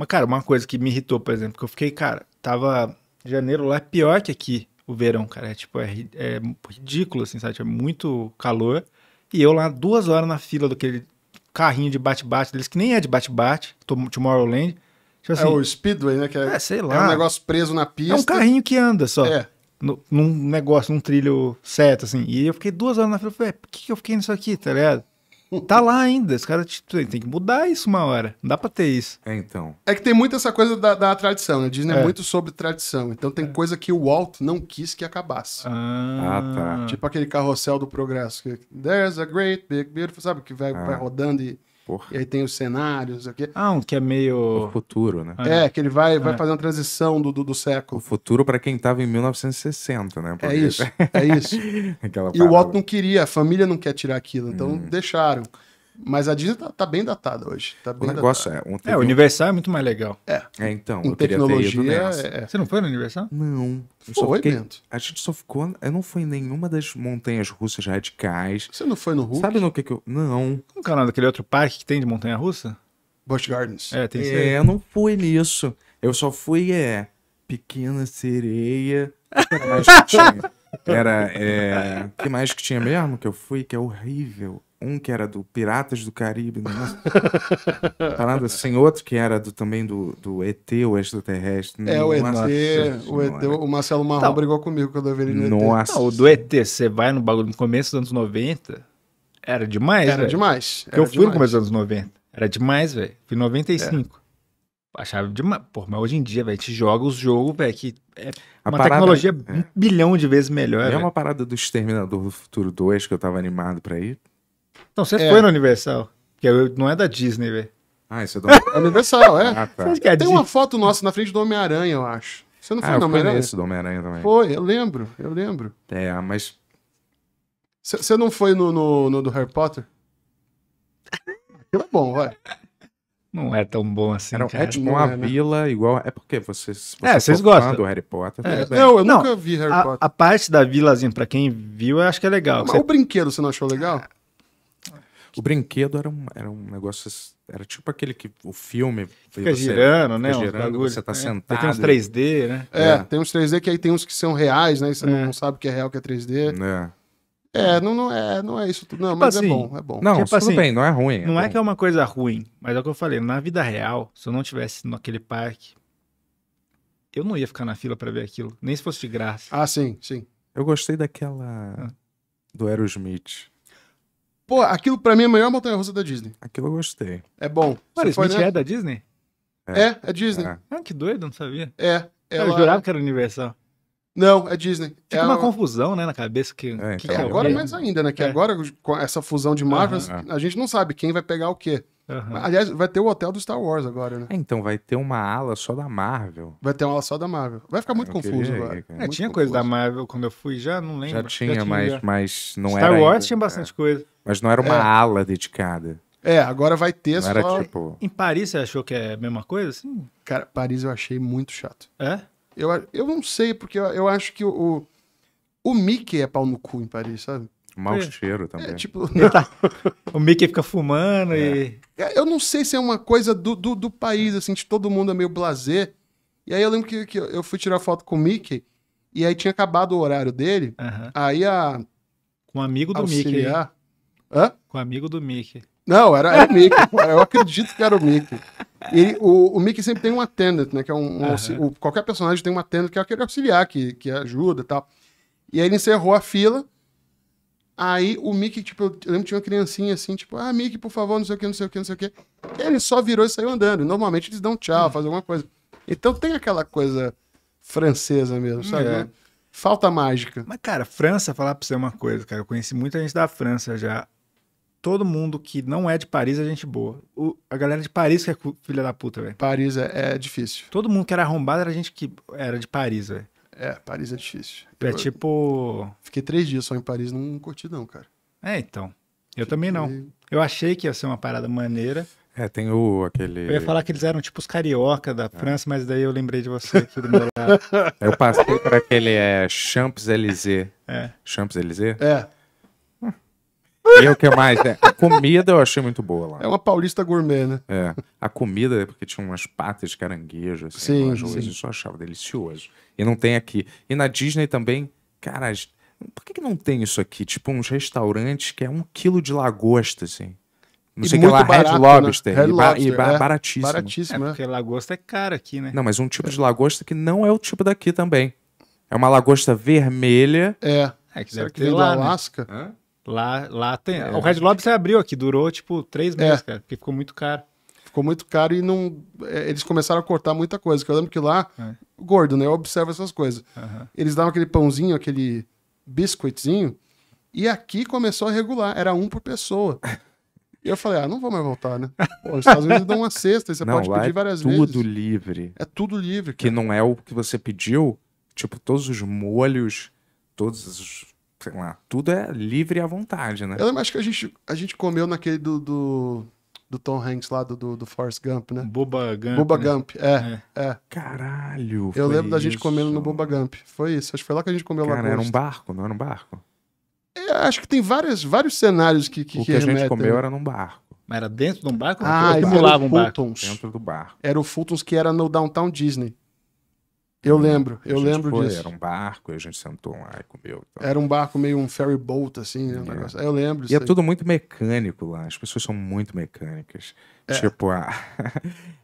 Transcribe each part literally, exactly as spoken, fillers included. Mas, cara, uma coisa que me irritou, por exemplo, que eu fiquei, cara, tava... Janeiro lá é pior que aqui, o verão, cara. É, tipo, é, é ridículo, assim, sabe? É muito calor. E eu lá duas horas na fila daquele carrinho de bate-bate deles, que nem é de bate-bate, Tomorrowland. Tipo assim, é o Speedway, né? Que é, é, sei lá. É um negócio preso na pista. É um carrinho que anda só. É. No, num negócio, num trilho certo, assim. E eu fiquei duas horas na fila. Eu falei, por que, que eu fiquei nisso aqui, tá ligado? Tá lá ainda, os caras tipo, tem que mudar isso uma hora, não dá pra ter isso. É, então. É que tem muito essa coisa da, da tradição, né? Disney é. é muito sobre tradição, então tem é. coisa que o Walt não quis que acabasse. Ah, ah tá. Tipo aquele carrossel do progresso, que there's a great big beautiful, sabe? Que vai, ah. vai rodando e, e aí tem os cenários. Aqui. Ah, um que é meio... O futuro, né? É, que ele vai, é. vai fazer uma transição do, do, do século. O futuro pra quem tava em mil novecentos e sessenta, né? Porque... É isso, é isso. E o Walt não queria, a família não quer tirar aquilo, então hum. deixaram. Mas a Disney tá, tá bem datada hoje. Tá bem o negócio datada. é... Um é, o Universal é muito mais legal. É, é então. Em eu tecnologia... Ter é, é. Você não foi no Universal? Não. Eu foi, fiquei... Bento. A gente só ficou... Eu não fui em nenhuma das montanhas russas radicais. Você não foi no Hulk? Sabe no que que eu... Não. Como que é o nome daquele outro parque que tem de montanha-russa? Busch Gardens. É, tem isso aí. É, eu não fui nisso. Eu só fui, é... Pequena Sereia... mais que tinha? Era, é... O que mais que tinha mesmo que eu fui? Que é horrível. Um que era do Piratas do Caribe, né? Falando assim, outro que era do, também do, do E T, o extraterrestre. É, o E T, o, E T o Marcelo Marrom então, brigou comigo quando eu vi ele no nossa. E T. Não, o do E T, você vai no bagulho no começo dos anos noventa, era demais, Era véio. demais. Porque era eu fui demais. no começo dos anos noventa, era demais, velho. Fui em noventa e cinco. É. Achava demais. Pô, mas hoje em dia, velho, a gente joga os jogos, velho, que é uma parada, tecnologia é. um bilhão de vezes melhor, velho. É uma parada do Exterminador do Futuro dois que eu tava animado pra ir. Não, você é. foi no Universal, que não é da Disney, velho. Ah, isso é do é Universal, é. Ah, tá. é Tem Disney? Uma foto nossa na frente do Homem-Aranha, eu acho. Você não foi ah, no Homem-Aranha? Ah, eu do Homem-Aranha também. Foi, eu lembro, eu lembro. É, mas... Você não foi no, no, no do Harry Potter? Aquilo é bom, vai. Não é tão bom assim, Era, cara. É tipo uma vila né? igual... É porque você, você é, vocês tá gostam do Harry Potter. É. Tá não, eu não, nunca vi Harry a, Potter. A parte da vilazinha, pra quem viu, eu acho que é legal. Mas você... o brinquedo você não achou legal? Ah. O brinquedo era um, era um negócio... Era tipo aquele que o filme... Fica você, girando, né? Fica girando, você tá é, sentado. Tem uns três D, né? É, é, tem uns três D que aí tem uns que são reais, né? E você é. não sabe o que é real, o que é três D. É, é, não, não, é não é isso tudo. Não, tipo mas assim, é bom, é bom. Não, tipo tudo assim, bem, não é ruim. É não bom. é que é uma coisa ruim, mas é o que eu falei. Na vida real, se eu não tivesse naquele parque, eu não ia ficar na fila pra ver aquilo. Nem se fosse de graça. Ah, sim, sim. Eu gostei daquela... Ah. Do Aerosmith. Pô, aquilo pra mim é a melhor montanha-russa da Disney. Aquilo eu gostei. É bom. Mas isso né? é da Disney? É, é, é Disney. É. Ah, que doido, não sabia. É. Ela... Eu jurava que era Universal. Não, é Disney. Fica é uma ela... confusão, né, na cabeça. que, é, que, então. que é Agora mais ainda, né? Que é. agora, com essa fusão de Marvel, uhum, a gente não sabe quem vai pegar o quê. Uhum. Aliás, vai ter o hotel do Star Wars agora, né? É, então, vai ter uma ala só da Marvel. Vai ter uma ala só da Marvel. Vai ficar muito eu confuso agora. É, muito tinha confuso. coisa da Marvel quando eu fui, já não lembro. Já tinha, já tinha mas, já. mas não Star era... Star Wars ainda. tinha bastante é. coisa. Mas não era uma é. ala dedicada. É, agora vai ter não só... Era, tipo... Em Paris você achou que é a mesma coisa, assim? Cara, Paris eu achei muito chato. É? Eu, eu não sei, porque eu, eu acho que o, o Mickey é pau no cu em Paris, sabe? Mau é. cheiro também. É, tipo, tá... O Mickey fica fumando é. e... Eu não sei se é uma coisa do, do, do país, assim, de todo mundo é meio blasé. E aí eu lembro que, que eu fui tirar foto com o Mickey, e aí tinha acabado o horário dele, uhum. aí a... Com um amigo do auxiliar... Mickey. Hã? Com um amigo do Mickey. Não, era, era o Mickey. Eu acredito que era o Mickey. Ele, o, o Mickey sempre tem um attendant, né? Que é um, um uhum. aux... o, qualquer personagem tem um attendant, que é aquele auxiliar que, que ajuda e tal. E aí ele encerrou a fila. Aí o Mickey, tipo, eu lembro que tinha uma criancinha assim, tipo, ah, Mickey, por favor, não sei o que, não sei o que, não sei o que. Ele só virou e saiu andando. Normalmente eles dão tchau, hum. fazem alguma coisa. Então tem aquela coisa francesa mesmo, sabe? É. Né? Falta mágica. Mas, cara, França, falar pra você uma coisa, cara. Eu conheci muita gente da França já. Todo mundo que não é de Paris é gente boa. O, a galera de Paris que é filha da puta, velho. Paris é, é difícil. Todo mundo que era arrombado era gente que era de Paris, velho. É, Paris é difícil. É eu, tipo... Fiquei três dias só em Paris, não curti não, cara. É, então. Eu Fiquei... também não. Eu achei que ia ser uma parada maneira. É, tem o aquele... Eu ia falar que eles eram tipo os carioca da é. França, mas daí eu lembrei de você aqui do meu lado. Eu passei por aquele é, Champs-Élysées. É. Champs-Élysées? É. E o que mais? É, a comida eu achei muito boa lá. É uma paulista gourmet, né? É. A comida, porque tinha umas patas de caranguejo, assim, sim, sim. Isso eu achava delicioso. E não tem aqui. E na Disney também, cara, por que, que não tem isso aqui? Tipo, uns restaurantes que é um quilo de lagosta, assim. Não e sei o que lá, barato, Red Lobster. Né? Red Lobster e ba e é, baratíssimo. Baratíssimo, é, porque lagosta é cara aqui, né? Não, mas um tipo é. de lagosta que não é o tipo daqui também. É uma lagosta vermelha. É. É que deve ter lá, né? Alasca? Hã? Lá, lá tem. É. O Red Lobster abriu aqui, durou tipo três meses, é. cara, porque ficou muito caro. Ficou muito caro e não. É, eles começaram a cortar muita coisa. Que eu lembro que lá, é. gordo, né? Eu observo essas coisas. Uh-huh. Eles davam aquele pãozinho, aquele biscoitinho, e aqui começou a regular. Era um por pessoa. E eu falei, ah, não vou mais voltar, né? Pô, os Estados Unidos dão uma cesta, e você não, pode pedir várias é vezes. É tudo livre. É tudo livre. Cara. Que não é o que você pediu, tipo, todos os molhos, todos os. Sei lá, tudo é livre à vontade, né? Eu acho que a gente, a gente comeu naquele do, do, do Tom Hanks lá, do, do, do Forrest Gump, né? Bubba Gump. Bubba né? Gump, é, é. é. Caralho, Eu lembro isso. da gente comendo no Bubba Gump. Foi isso, acho que foi lá que a gente comeu lá. Cara, era um barco, não era um barco? É, acho que tem várias, vários cenários que que O que remetem, a gente comeu né? era num barco. Mas era dentro de um barco? Ah, que pulava um barco. Dentro do barco. Era o Fultons que era no Downtown Disney. Eu lembro, eu lembro foi, disso. Era um barco, a gente sentou lá e comeu. Então. Era um barco meio um ferry boat, assim, né? É. Eu lembro disso. E é aí. Tudo muito mecânico lá, as pessoas são muito mecânicas. É. Tipo, a...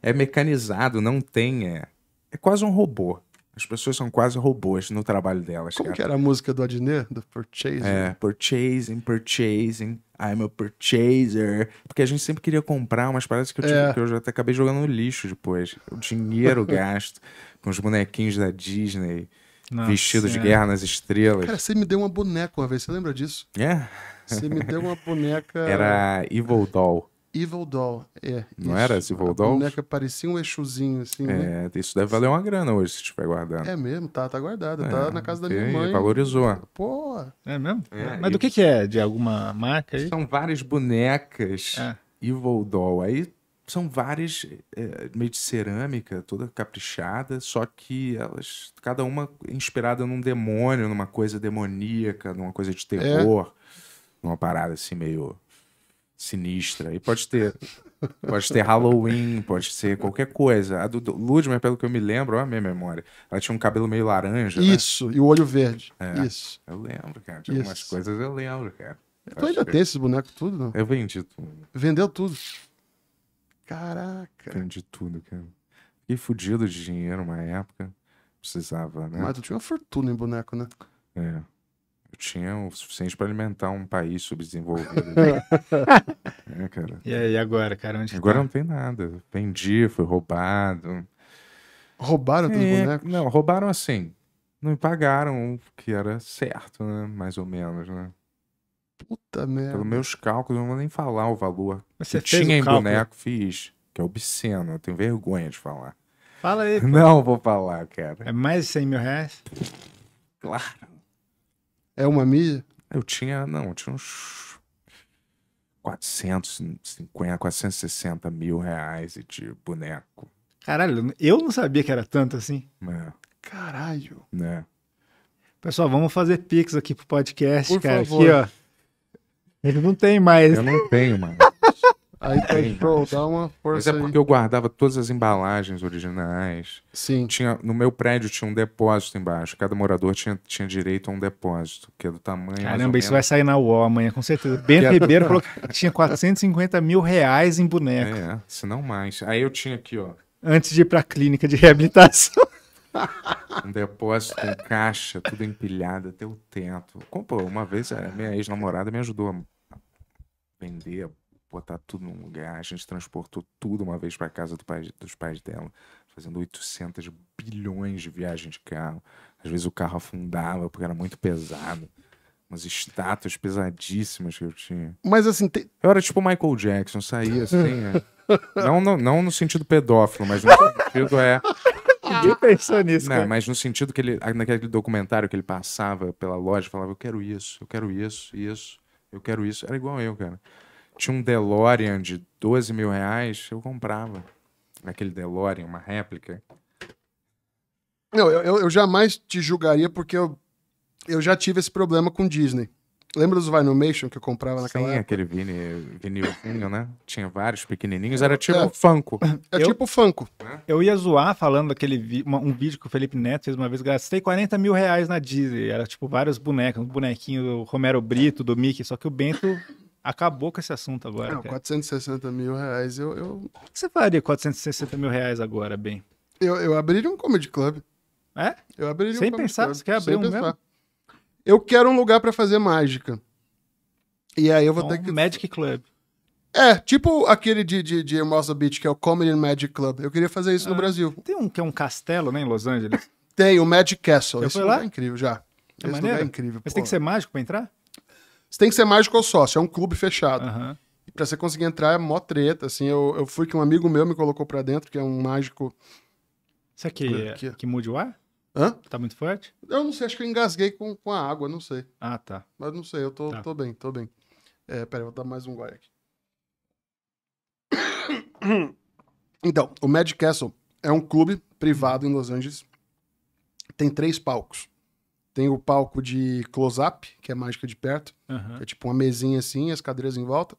é mecanizado, não tem... É... é quase um robô. As pessoas são quase robôs no trabalho delas. Como cara. que era a música do Adnet? Do Purchasing? É, Purchasing, Purchasing, I'm a Purchaser. Porque a gente sempre queria comprar umas paradas que eu, é. tive, que eu já até acabei jogando no lixo depois. O dinheiro gasto com os bonequinhos da Disney, Nossa, vestidos de Guerra nas Estrelas. Cara, você me deu uma boneca uma vez, você lembra disso? É. Você me deu uma boneca... Era Evil Doll. Evil Doll, é. Não isso. era esse Evil Doll? A boneca parecia um exuzinho, assim, É, né? isso deve valer uma grana hoje, se estiver guardando. É mesmo, tá, tá guardado, é, tá na casa da minha mãe. Valorizou. Pô! É mesmo? É, Mas e... do que que é? De alguma marca aí? São várias bonecas é. Evil Doll, aí são várias é, meio de cerâmica, toda caprichada, só que elas, cada uma inspirada num demônio, numa coisa demoníaca, numa coisa de terror, é. numa parada assim meio... sinistra, e pode ter pode ter Halloween, pode ser qualquer coisa. A do, do Ludmer, pelo que eu me lembro, olha a minha memória, ela tinha um cabelo meio laranja, isso, né? E o olho verde, é, isso eu lembro, cara, de algumas coisas eu lembro, cara. Tu ainda que... tem esses bonecos tudo, não? Eu vendi tudo. Vendeu tudo? Caraca. Vendi tudo, cara. Fiquei fudido de dinheiro uma época, precisava, né? Mas tu tinha uma fortuna em boneco, né? É. Eu tinha o suficiente para alimentar um país subdesenvolvido. Né? É, cara. E aí, agora, cara? Onde agora tá? Não tem nada. Vendi, fui roubado. Roubaram todos os é, bonecos? Não, roubaram assim. Não me pagaram o que era certo, né? Mais ou menos, né? Puta merda. Pelos meus cálculos, não vou nem falar o valor. Mas você fez tinha em cálculo? Boneco, fiz. Que é obsceno, eu tenho vergonha de falar. Fala aí. Pô. Não vou falar, cara. É mais de cem mil reais? Claro. É uma mídia? Eu tinha, não, eu tinha uns quatrocentos e cinquenta, quatrocentos e sessenta mil reais de boneco. Caralho, eu não sabia que era tanto assim. É. Caralho. É. Pessoal, vamos fazer pix aqui pro podcast, Por cara. Favor. Aqui, ó. Ele não tem mais. Eu não tenho, mano. Aí tem, show, dá uma força. Mas é porque aí. Eu guardava todas as embalagens originais. Sim. Tinha, no meu prédio tinha um depósito embaixo. Cada morador tinha, tinha direito a um depósito, que é do tamanho. Caramba, isso vai sair na U O L amanhã, com certeza. Bento Ribeiro falou que tinha quatrocentos e cinquenta mil reais em boneco. É, se não mais. Aí eu tinha aqui, ó. Antes de ir pra clínica de reabilitação. Um depósito com caixa, tudo empilhado até o teto. Pô, uma vez a minha ex-namorada me ajudou a vender. Botar tudo num lugar, a gente transportou tudo uma vez para casa do pai, dos pais dela, fazendo oitocentos bilhões de viagens de carro. Às vezes o carro afundava porque era muito pesado. Umas estátuas pesadíssimas que eu tinha. Mas assim, te... eu era tipo Michael Jackson, saía assim. É... não, não, não no sentido pedófilo, mas no sentido é. Ninguém pensou nisso. Não, mas no sentido que ele, naquele documentário que ele passava pela loja, falava: eu quero isso, eu quero isso, isso, eu quero isso. Era igual eu, cara. Tinha um DeLorean de doze mil reais, eu comprava. Aquele DeLorean, uma réplica. Não, eu, eu, eu jamais te julgaria porque eu, eu já tive esse problema com Disney. Lembra dos Vinylmation que eu comprava naquela Sim, época? Aquele vinilzinho, né? Tinha vários pequenininhos, era tipo é, Funko. É eu, tipo Funko. Eu ia zoar falando daquele vi, uma, um vídeo que o Felipe Neto fez uma vez, gastei quarenta mil reais na Disney, era tipo vários bonecos, um bonequinho do Romero Brito, do Mickey, só que o Bento acabou com esse assunto agora. Não, cara. quatrocentos e sessenta mil reais, eu... eu... O que você faria com quatrocentos e sessenta mil reais agora, Ben? Eu, eu abriria um Comedy Club. É? Eu abriria Sem um pensar, Comedy Club. Você quer abrir Sem um pensar. Mesmo? Eu quero um lugar pra fazer mágica. E aí eu vou então, ter que... Magic Club. É, tipo aquele de, de, de Hermosa Beach, que é o Comedy Magic Club. Eu queria fazer isso ah, no Brasil. Tem um que é um castelo, né, em Los Angeles? Tem, o Magic Castle. Esse lugar é incrível, já. É Esse lugar é incrível. Mas pô. Tem que ser mágico pra entrar? Você tem que ser mágico ou sócio, é um clube fechado. Uhum. E pra você conseguir entrar é mó treta, assim. Eu, eu fui que um amigo meu me colocou pra dentro, que é um mágico... Será que, que... que mude o ar? Hã? Tá muito forte? Eu não sei, acho que eu engasguei com, com a água, não sei. Ah, tá. Mas não sei, eu tô, tá. tô bem, tô bem. É, pera, eu vou dar mais um gole aqui. Então, o Magic Castle é um clube privado em Los Angeles. Tem três palcos. Tem o palco de close-up, que é mágica de perto. Uhum. Que é tipo uma mesinha assim, as cadeiras em volta.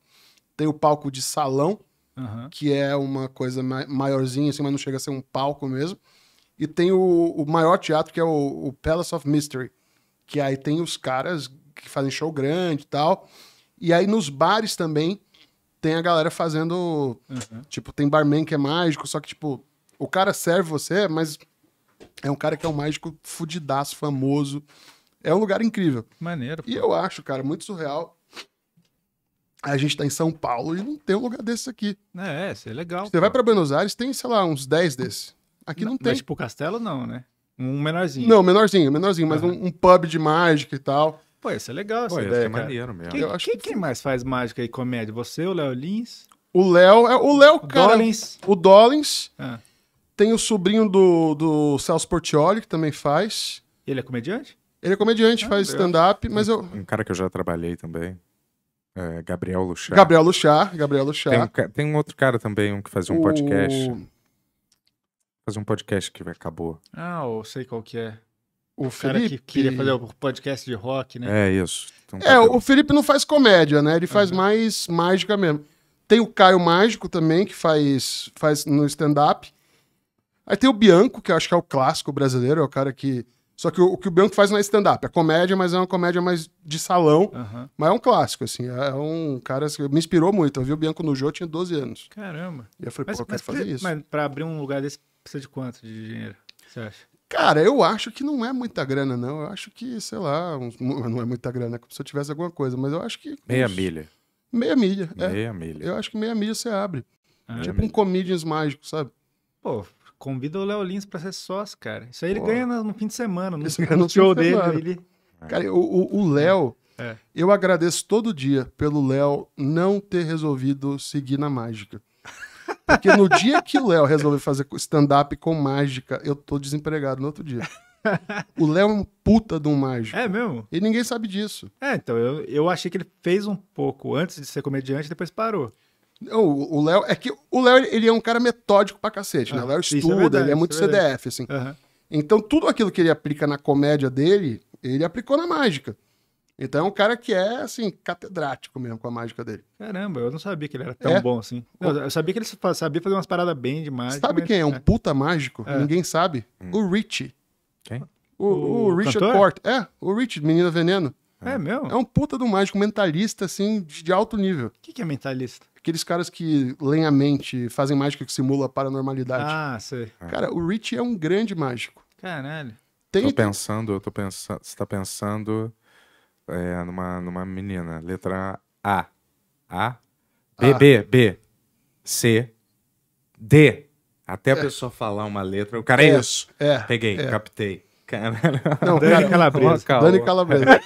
Tem o palco de salão, uhum. que é uma coisa maiorzinha, assim, mas não chega a ser um palco mesmo. E tem o, o maior teatro, que é o, o Palace of Mystery. Que aí tem os caras que fazem show grande e tal. E aí nos bares também tem a galera fazendo... Uhum. Tipo, tem barman que é mágico, só que, tipo, o cara serve você, mas é um cara que é um mágico fudidaço, famoso. É um lugar incrível. Maneiro. Pô. E eu acho, cara, muito surreal. A gente tá em São Paulo e não tem um lugar desse aqui. É, isso é legal. Você pô. vai pra Buenos Aires, tem, sei lá, uns dez desses. Aqui não, não tem. Mas tipo castelo não, né? Um menorzinho. Não, menorzinho, menorzinho. Mas uhum. um, um pub de mágica e tal. Pô, isso é legal essa Pô, ideia, é maneiro mesmo. Quem, eu acho quem, que... quem mais faz mágica e comédia? Você, o Léo Lins? O Léo... É, o Léo, cara... Dollins. O Dollins. Ah. Tem o sobrinho do, do Celso Portiolli, que também faz. Ele é comediante? Ele é comediante, ah, faz stand-up, mas eu... Um cara que eu já trabalhei também. É Gabriel Luchá. Gabriel Luchá, Gabriel Luchá. Tem um, tem um outro cara também, um que fazia um o... podcast... Fazer um podcast que acabou. Ah, eu sei qual que é. O, o Felipe... cara que queria fazer o um podcast de rock, né? É, isso. Então, é, o Felipe não faz comédia, né? Ele faz uhum. mais mágica mesmo. Tem o Caio Mágico também, que faz, faz no stand-up. Aí tem o Bianco, que eu acho que é o clássico brasileiro, é o cara que... Só que o, o que o Bianco faz não é stand-up, é comédia, mas é uma comédia mais de salão. Uhum. Mas é um clássico, assim. É um cara que me inspirou muito. Eu vi o Bianco no Jô, eu tinha doze anos. Caramba. E eu falei, mas, pô, eu quero fazer que... isso. Mas pra abrir um lugar desse... Precisa de quanto de dinheiro, você acha? Cara, eu acho que não é muita grana, não. Eu acho que, sei lá, uns... não é muita grana, como se eu tivesse alguma coisa, mas eu acho que... Meia uns... milha. Meia milha, é. Meia milha. Eu acho que meia milha você abre. Ah, tipo um comedians mágico, sabe? Pô, convida o Léo Lins pra ser sócio, cara. Isso aí ele Pô. ganha no fim de semana, no, no, no show dele. Ele... Cara, o Léo, é. eu agradeço todo dia pelo Léo não ter resolvido seguir na mágica. Porque no dia que o Léo resolveu fazer stand-up com mágica, eu tô desempregado no outro dia. O Léo é um puta de um mágico. É mesmo? E ninguém sabe disso. É, então, eu, eu achei que ele fez um pouco antes de ser comediante e depois parou. O Léo, é que o Léo, ele é um cara metódico pra cacete, né? O Léo estuda, é verdade, ele é muito é C D F, assim. Uhum. Então, tudo aquilo que ele aplica na comédia dele, ele aplicou na mágica. Então é um cara que é, assim, catedrático mesmo com a mágica dele. Caramba, eu não sabia que ele era tão é. bom assim. Eu, eu sabia que ele sabia fazer umas paradas bem de mágica. Sabe mas... quem é um puta mágico? É. Ninguém sabe. Hum. O Richie. Quem? O, o, o Richard Porte. É, o Richie, Menino Veneno. É, é mesmo? É um puta do mágico, mentalista, assim, de, de alto nível. O que, que é mentalista? Aqueles caras que leem a mente, fazem mágica que simula a paranormalidade. Ah, sei. Cara, o Richie é um grande mágico. Caralho. Tem, tô pensando, eu tô pensando... Você tá pensando... É, numa, numa menina. Letra A. A. B, ah. B, B. C. D. Até a é. pessoa falar uma letra. O cara é, é isso. É. Peguei, é. captei. Caralho. Não, Dani cara, Calabresa. Dani Calabresa.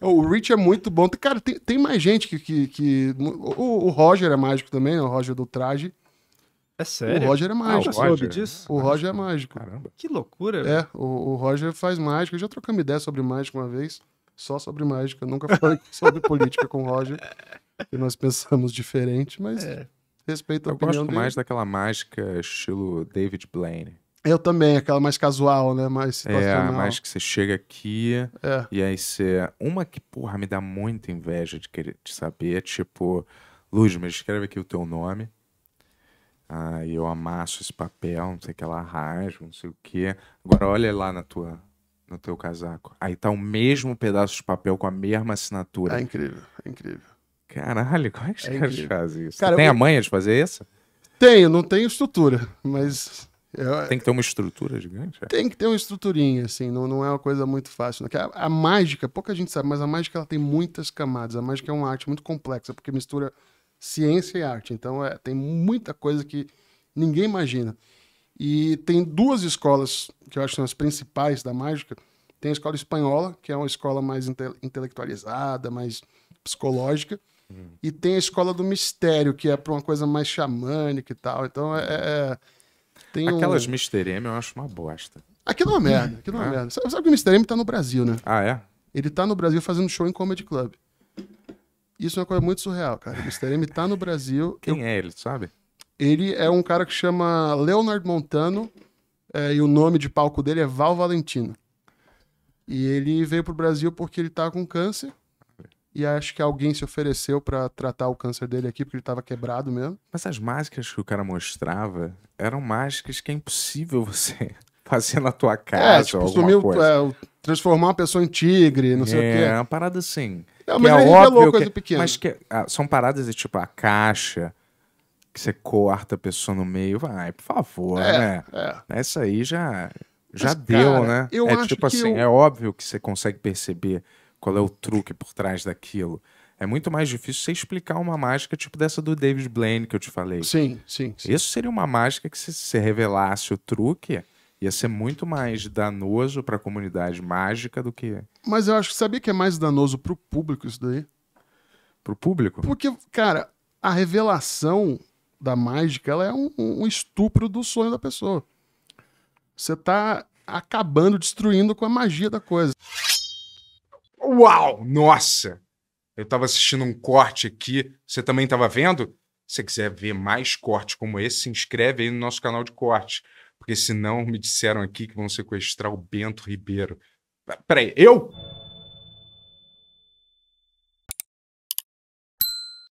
O Rich é muito bom. Cara, tem, tem mais gente que... que, que... O, o Roger é mágico também, né? O Roger do traje. É sério? O Roger é mágico. Ah, o, Roger. Disso? o Roger é mágico. Caramba. Que loucura. É, o, o Roger faz mágica. Eu já troquei uma ideia sobre mágica uma vez. Só sobre mágica, nunca falei sobre política com o Roger, que nós pensamos diferente, mas é. respeito a eu opinião dele. Eu gosto mais daquela mágica estilo David Blaine. Eu também, aquela mais casual, né? Mais situacional. É, mais que você chega aqui é. e aí você... Uma que, porra, me dá muita inveja de querer de saber, tipo... Luz, mas escreve aqui o teu nome. Aí ah, eu amasso esse papel, não sei o que lá, rasgo, não sei o que. Agora olha lá na tua, no teu casaco. Aí tá o mesmo pedaço de papel com a mesma assinatura. É incrível, é incrível. Caralho, como é que os é caras fazem isso? Cara, tem eu... a manha de fazer isso? Tenho, não tenho estrutura, mas... Eu... Tem que ter uma estrutura gigante? É? Tem que ter uma estruturinha, assim, não, não é uma coisa muito fácil. Né? A, a mágica, pouca gente sabe, mas a mágica ela tem muitas camadas. A mágica é uma arte muito complexa, porque mistura ciência e arte. Então é, tem muita coisa que ninguém imagina. E tem duas escolas que eu acho que são as principais da mágica. Tem a escola espanhola, que é uma escola mais inte intelectualizada, mais psicológica. Hum. E tem a escola do mistério, que é para uma coisa mais xamânica e tal. Então é... é... Tem Aquelas um... Mister M eu acho uma bosta. Aquilo é uma merda, aquilo é uma merda. Sabe, sabe que o Mister M tá no Brasil, né? Ah, é? Ele tá no Brasil fazendo show em Comedy Club. Isso é uma coisa muito surreal, cara. O Mister M tá no Brasil... Quem eu... é ele, sabe? Ele é um cara que chama Leonard Montano, é, e o nome de palco dele é Val Valentino. E ele veio pro Brasil porque ele tá com câncer. E acho que alguém se ofereceu pra tratar o câncer dele aqui, porque ele tava quebrado mesmo. Mas as mágicas que o cara mostrava eram mágicas que é impossível você fazer na tua casa. É, tipo, ou sumiu, coisa. É, transformar uma pessoa em tigre, não é, sei o quê. É, uma parada assim. Não, mas é ele revelou coisa que, pequena. Mas que, ah, são paradas de tipo a caixa, que você corta a pessoa no meio, vai, por favor, é, né? É. Essa aí já, já mas, deu, cara, né? Eu é acho tipo que assim, eu... é óbvio que você consegue perceber qual é o truque por trás daquilo. É muito mais difícil você explicar uma mágica tipo dessa do David Blaine que eu te falei. Sim, sim. sim. Isso seria uma mágica que se você revelasse o truque, ia ser muito mais danoso para a comunidade mágica do que... Mas eu acho que sabia que é mais danoso pro público isso daí? Pro público? Porque, cara, a revelação da mágica ela é um, um estupro do sonho da pessoa. Você tá acabando, destruindo com a magia da coisa. Uau! Nossa! Eu tava assistindo um corte aqui. Você também tava vendo? Se você quiser ver mais cortes como esse, se inscreve aí no nosso canal de cortes. Porque senão me disseram aqui que vão sequestrar o Bento Ribeiro. Peraí, eu?